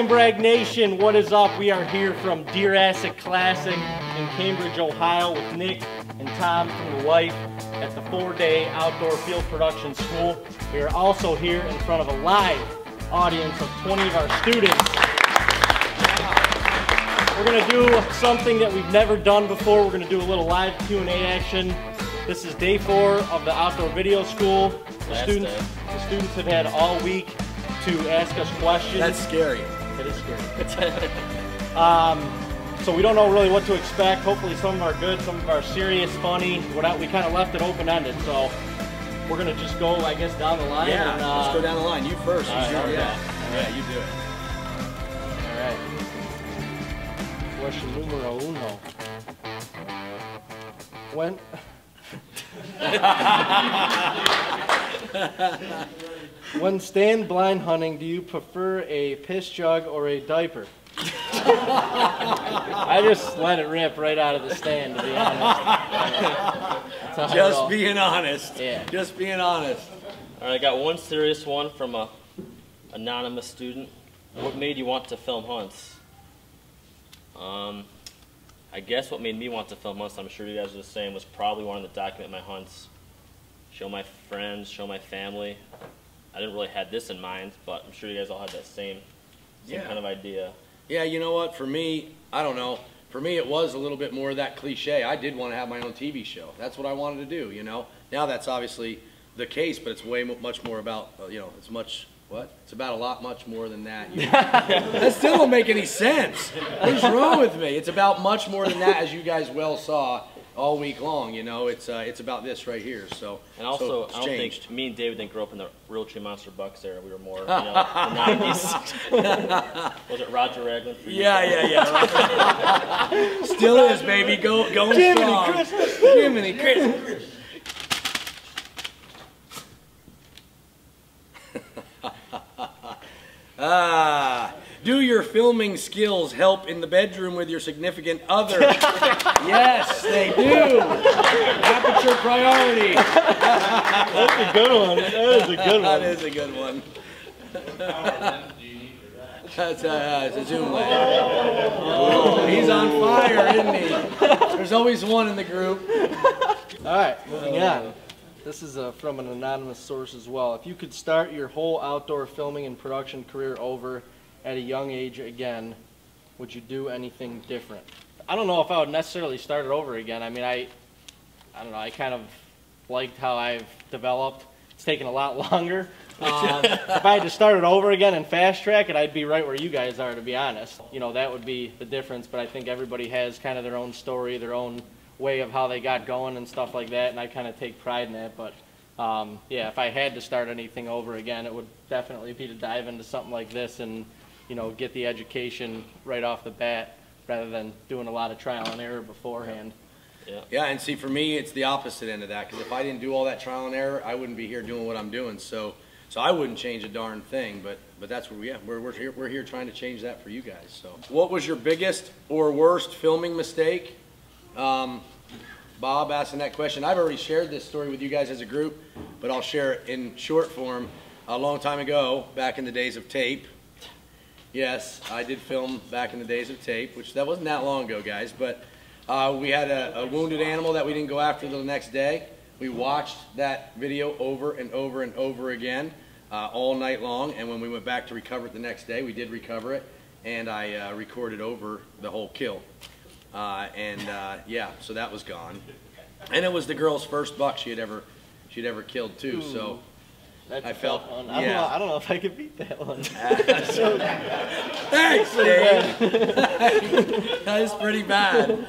Tag N Brag Nation, what is up? We are here from Deer Asset Classic in Cambridge, Ohio with Nick and Tom from the Life at the four-day outdoor field production school. We are also here in front of a live audience of 20 of our students. We're going to do something that we've never done before. We're going to do a little live Q&A action. This is day 4 of the outdoor video school. The students have had all week to ask us questions. That's scary. It is scary. So we don't know really what to expect. Hopefully some of our good, some of our serious, funny. We kind of left it open-ended, so we're going to just go, I guess, down the line. Yeah, and, let's go down the line. You first. Yeah, you do it. All right. Question numero uno. When stand blind hunting, do you prefer a piss jug or a diaper? I just let it rip right out of the stand, to be honest. Just being honest. Yeah. Just being honest. All right, I got one serious one from a anonymous student. What made you want to film hunts? I guess what made me want to film hunts, I'm sure you guys are the same, was probably wanting to document my hunts. Show my friends, show my family. I didn't really have this in mind, but I'm sure you guys all had that same kind of idea. Yeah, you know what, for me, I don't know. For me, it was a little bit more of that cliche. I did want to have my own TV show. That's what I wanted to do, you know. Now that's obviously the case, but it's way much more about, you know, it's much... What? It's about a lot much more than that. That still don't make any sense. What's wrong with me? It's about much more than that, as you guys well saw all week long. You know, it's about this right here. So and also, so I don't think me and David didn't grow up in the Real Tree Monster Bucks era. We were more, you know, the 90s. Was it Roger Raglin? Yeah. Still is, baby. Go strong. Jiminy Christmas. Do your filming skills help in the bedroom with your significant other? Yes, they do. Aperture priority. That's a good one. That is a good one. That is a good one. That's a Zoom lens. Oh, he's on fire, isn't he? There's always one in the group. All right, moving on. This is from an anonymous source as well. If you could start your whole outdoor filming and production career over at a young age again, would you do anything different? I don't know if I would necessarily start it over again. I mean, I don't know. I kind of liked how I've developed. It's taken a lot longer. If I had to start it over again and fast track it, I'd be right where you guys are, to be honest. You know, that would be the difference, but I think everybody has kind of their own story, their own way of how they got going and stuff like that, and I kind of take pride in that. But yeah, if I had to start anything over again, it would definitely be to dive into something like this and, you know, get the education right off the bat rather than doing a lot of trial and error beforehand. Yeah, and see, for me, it's the opposite end of that, because if I didn't do all that trial and error, I wouldn't be here doing what I'm doing. So I wouldn't change a darn thing, but that's where we're here trying to change that for you guys. So what was your biggest or worst filming mistake? Bob asking that question. I've already shared this story with you guys as a group, but I'll share it in short form. A long time ago, back in the days of tape, yes, I did film back in the days of tape, which that wasn't that long ago, guys, but we had a wounded animal that we didn't go after the next day. We watched that video over and over and over again all night long, and when we went back to recover it the next day, we did recover it, and I recorded over the whole kill. Yeah, so that was gone, and it was the girl's first buck she'd ever killed too. Ooh, so I felt I don't know if I could beat that one. Thanks, Dave. That is pretty bad.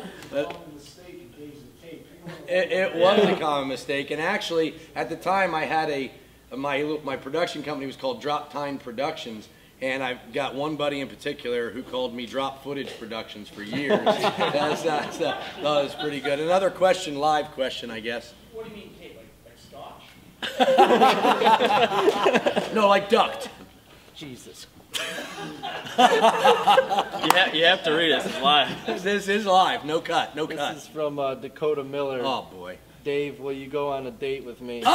It was a common mistake, and actually at the time I had my production company was called Drop Tine Productions. And I've got one buddy in particular who called me Drop Footage Productions for years. That was pretty good. Another question, live question, I guess. What do you mean, Kate? Like scotch? No, like duct. Jesus. You have to read it. This is live. This is live. No cut. No cut. This is from Dakota Miller. Oh, boy. Dave, will you go on a date with me? Oh!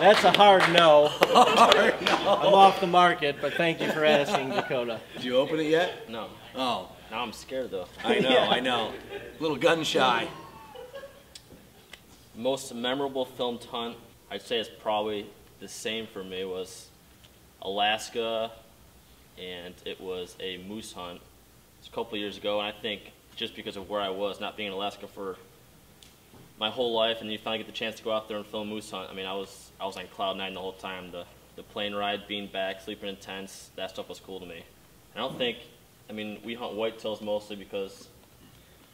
That's a hard no. Hard no. I'm off the market, but thank you for asking, Dakota. Did you open it yet? No. Oh. Now I'm scared, though. I know, yeah. I know. A little gun shy. Most memorable filmed hunt, I'd say it's probably the same for me, was Alaska, and it was a moose hunt. It was a couple of years ago, and I think just because of where I was, not being in Alaska for my whole life, and you finally get the chance to go out there and film a moose hunt. I mean, I was on cloud nine the whole time. The plane ride, being back, sleeping in tents, that stuff was cool to me. And I don't think, I mean, we hunt whitetails mostly because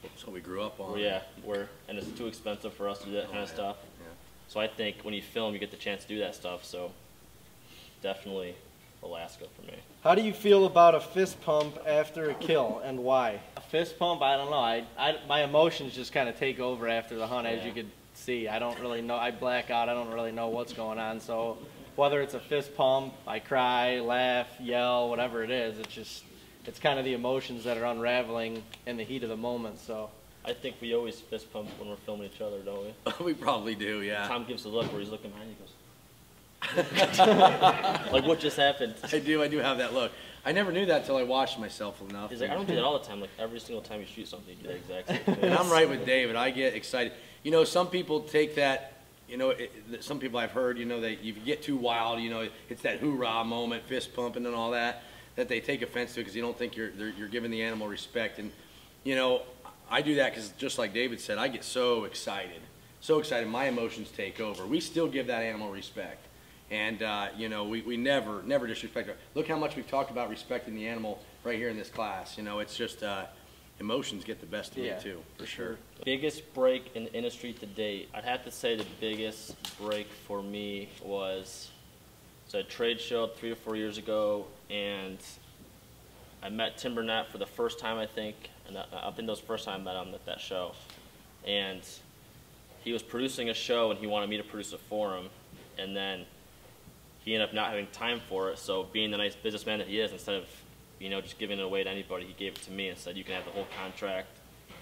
that's what we grew up on. Yeah, and it's too expensive for us to do that kind of stuff. Yeah. So I think when you film, you get the chance to do that stuff. So definitely Alaska for me. How do you feel about a fist pump after a kill, and why? A fist pump, I don't know. My emotions just kind of take over after the hunt, as you could see. I don't really know. I black out. I don't really know what's going on. So whether it's a fist pump, I cry, laugh, yell, whatever it is, it's just, it's kind of the emotions that are unraveling in the heat of the moment. So I think we always fist pump when we're filming each other, don't we? We probably do, yeah. Tom gives a look where he's looking behind you, goes, like, what just happened? I do have that look. I never knew that till I watched myself enough. He's like, I don't do that all the time. Like, every single time you shoot something, you do that exact same thing. And I'm right with David. I get excited. You know, some people take that, you know, some people I've heard, you know, that you get too wild, you know, it's that hoorah moment, fist pumping and all that, that they take offense to because you don't think you're giving the animal respect. And, you know, I do that because, just like David said, I get so excited. So excited, my emotions take over. We still give that animal respect. And, you know, we never disrespect her. Look how much we've talked about respecting the animal right here in this class. You know, it's just emotions get the best of me, too, for sure. Biggest break in the industry to date, I'd have to say the biggest break for me was, it's a trade show 3 or 4 years ago, and I met Tim Burnett for the first time, I think. And I think that was the first time I met him at that show. And he was producing a show, and he wanted me to produce it for him. And then he ended up not having time for it, so being the nice businessman that he is, instead of, you know, just giving it away to anybody, he gave it to me and said, you can have the whole contract.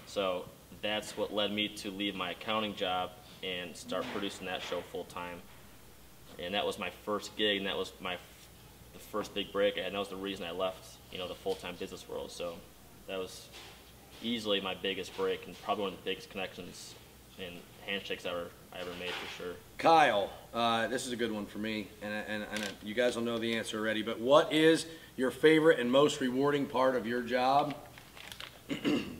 So that's what led me to leave my accounting job and start producing that show full time. And that was my first gig, and that was the first big break, and that was the reason I left, you know, the full-time business world. So that was easily my biggest break, and probably one of the biggest connections and handshakes I ever made, for sure. Kyle, this is a good one for me, and you guys will know the answer already, but what is your favorite and most rewarding part of your job?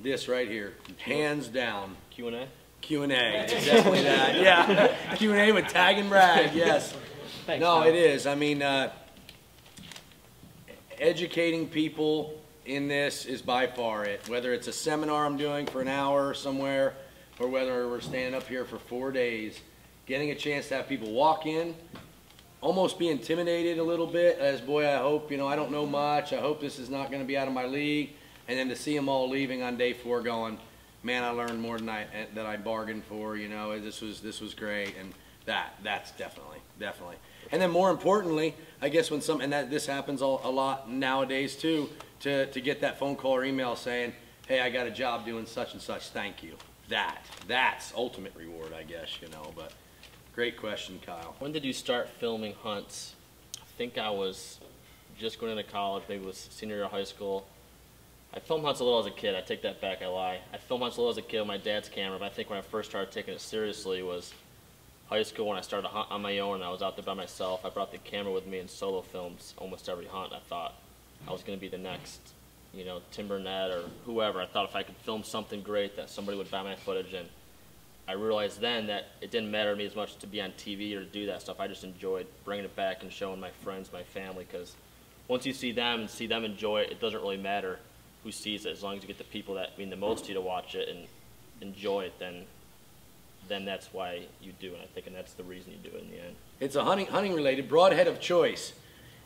This right here, hands down. Q&A? Q&A, definitely that, yeah. Q&A with Tag and Brag, yes. Thanks, no, Kyle. It is. I mean, educating people in this is by far it, whether it's a seminar I'm doing for an hour somewhere, or whether we're standing up here for 4 days, getting a chance to have people walk in, almost be intimidated a little bit as, boy, I hope, you know, I don't know much, I hope this is not going to be out of my league, and then to see them all leaving on day 4 going, man, I learned more than I bargained for, you know, this was great, and that's definitely. And then more importantly, I guess when this happens a lot nowadays too, to get that phone call or email saying, hey, I got a job doing such and such, thank you. That's ultimate reward, I guess, you know, but great question, Kyle. When did you start filming hunts? I think I was just going into college, maybe it was senior year of high school. I filmed hunts a little as a kid. I take that back, I lie. I filmed hunts a little as a kid with my dad's camera, but I think when I first started taking it seriously was high school, when I started to hunt on my own. I was out there by myself. I brought the camera with me and solo films almost every hunt. I thought I was going to be the next, you know, Tim Burnett or whoever. I thought if I could film something great that somebody would buy my footage, and I realized then that it didn't matter to me as much to be on TV or to do that stuff. I just enjoyed bringing it back and showing my friends, my family, because once you see them enjoy it, it doesn't really matter who sees it, as long as you get the people that mean the most to you to watch it and enjoy it, then that's why you do it, I think, and that's the reason you do it in the end. It's a hunting related broadhead of choice.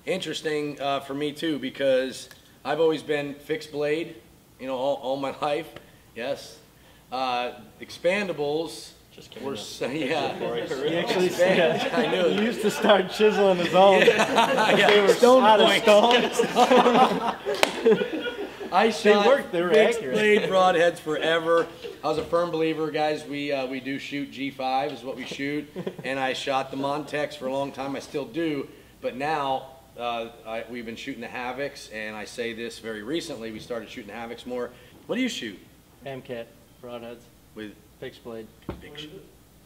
Interesting for me too, because I've always been fixed blade, you know, all my life. Yes. Expandables. Just kidding. I knew it. He used to start chiseling his own. Yeah. They were stone out of stone. I shot big blade broadheads forever. I was a firm believer, guys. We do shoot G5 is what we shoot, and I shot the Montex for a long time. I still do, but now we've been shooting the Havocs, and I say this very recently. We started shooting Havocs more. What do you shoot? Ramcat broadheads with fixed blade. Fixed.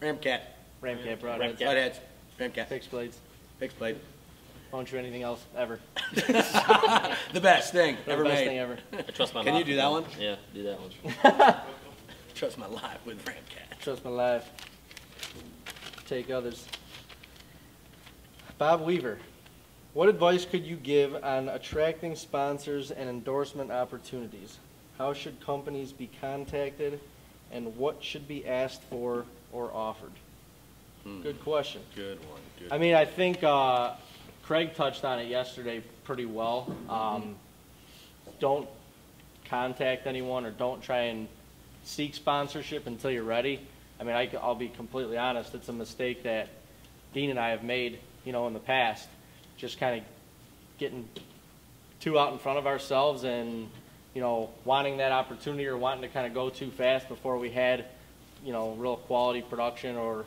Ramcat broadheads. Ramcat. Fixed blades. Fixed blade. Won't shoot anything else ever. The best thing ever made. Best thing ever. I trust my life. Can you do that one? Yeah, do that one. Trust my life with Ramcat. Trust my life. Take others. Bob Weaver, what advice could you give on attracting sponsors and endorsement opportunities? How should companies be contacted, and what should be asked for or offered? Good question. Good one. Good I mean, I think Craig touched on it yesterday pretty well. Don't contact anyone or don't try and seek sponsorship until you're ready. I mean, I'll be completely honest. It's a mistake that Dean and I have made, you know, in the past, just kind of getting too out in front of ourselves and, you know, wanting that opportunity or wanting to kind of go too fast before we had, you know, real quality production or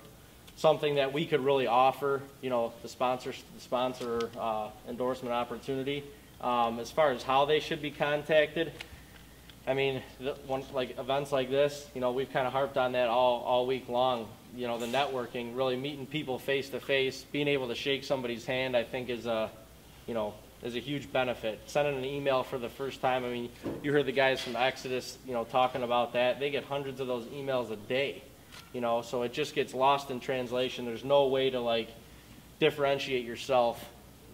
something that we could really offer, you know, the sponsor endorsement opportunity. As far as how they should be contacted, I mean, like events like this, you know, we've kind of harped on that all week long. You know, the networking, really meeting people face to face, being able to shake somebody's hand, I think is a, you know, is a huge benefit. Sending an email for the first time, I mean, you heard the guys from Exodus, you know, talking about that. They get hundreds of those emails a day. You know, so it just gets lost in translation. There's no way to, like, differentiate yourself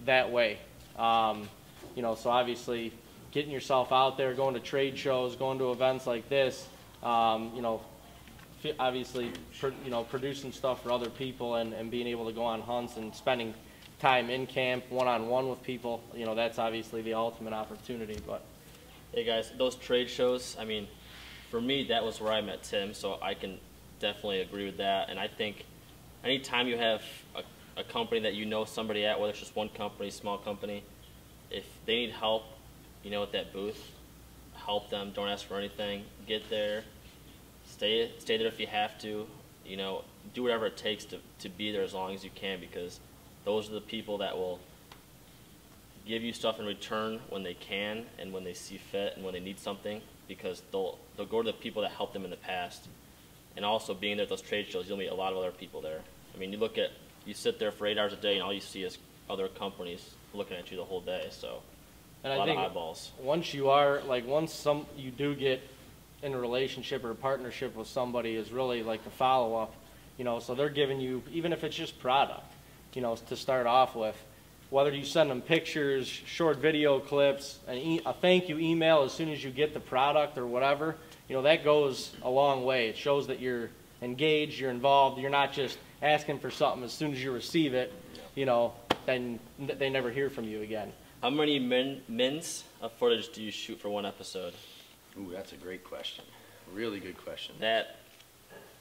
that way. You know, so obviously getting yourself out there, going to trade shows, going to events like this, you know, obviously, you know, producing stuff for other people and being able to go on hunts and spending time in camp one-on-one with people, you know, that's obviously the ultimate opportunity. But, hey, guys, those trade shows, I mean, for me, that was where I met Tim, so I can definitely agree with that. And I think anytime you have a company that you know somebody at, whether it's just one company, small company, if they need help, you know, at that booth, help them. Don't ask for anything. Get there. Stay there if you have to. You know, do whatever it takes to be there as long as you can, because those are the people that will give you stuff in return when they can and when they see fit and when they need something, because they'll go to the people that helped them in the past. And also being there at those trade shows, you'll meet a lot of other people there. I mean, you sit there for 8 hours a day, and all you see is other companies looking at you the whole day. So, and I think a lot of eyeballs. Once you are, like, you do get in a relationship or a partnership with somebody, is really like the follow-up, you know. So they're giving you, even if it's just product, you know, to start off with. Whether you send them pictures, short video clips, a thank you email as soon as you get the product or whatever. You know, that goes a long way. It shows that you're engaged, you're involved, you're not just asking for something as soon as you receive it, you know, then they never hear from you again. How many minutes of footage do you shoot for one episode? Ooh, that's a great question. Really good question. That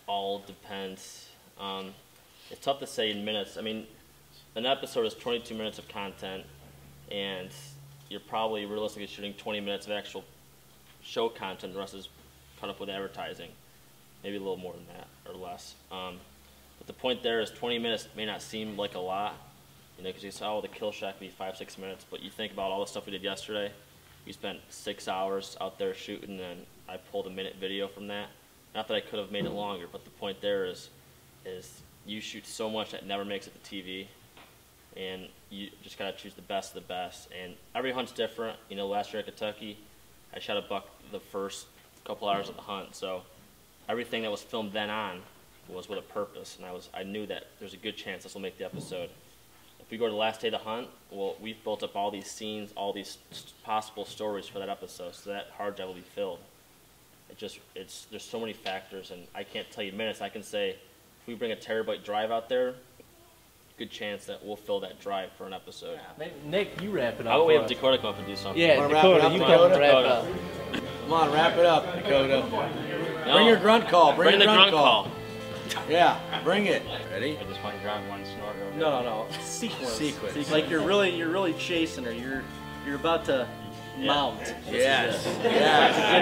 all depends. It's tough to say in minutes. I mean, an episode is 22 minutes of content, and you're probably realistically shooting 20 minutes of actual show content. The rest is cut up with advertising, maybe a little more than that or less. But the point there is 20 minutes may not seem like a lot, you know, because you saw the kill shot could be 5-6 minutes, but you think about all the stuff we did yesterday. We spent 6 hours out there shooting, and I pulled a minute video from that. Not that I could have made it longer, but the point there is you shoot so much that never makes it to TV, and you just gotta choose the best of the best. And every hunt's different. You know, last year at Kentucky, I shot a buck the first couple hours of the hunt, so everything that was filmed then on was with a purpose, and I knew that there's a good chance this will make the episode. If we go to the last day of the hunt, well, we've built up all these scenes, all these possible stories for that episode, so that hard drive will be filled. There's so many factors, and I can't tell you minutes. I can say if we bring a terabyte drive out there, good chance that we'll fill that drive for an episode. Yeah. Nick, you wrap it up. I would have Dakota come up and do something. Yeah, Dakota, you come and wrap it up. Come on, wrap it up, Dakota. No. Bring your grunt call. Bring the grunt call. Yeah, bring it. Ready? I just want to drown one snort over. No, no, no. Sequence. Like you're really chasing her. You're about to mount. Yes. Yeah. To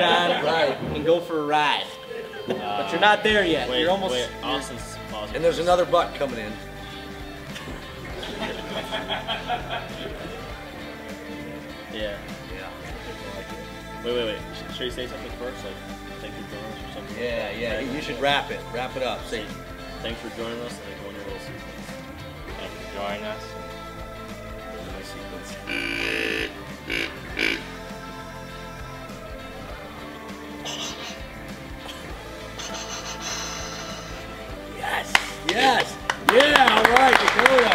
get on and go for a ride. But you're not there yet. Wait, you're almost. Wait, Austin's and there's another butt coming in. Yeah. Yeah. Wait. Should you say something first? Like, thank you for joining us or something? Yeah, like yeah. You should wrap it. Wrap it up. Say, thanks for joining us. And go on your little sequence. Thanks for joining us. Yes. Yes. Yeah. All right. Dakota.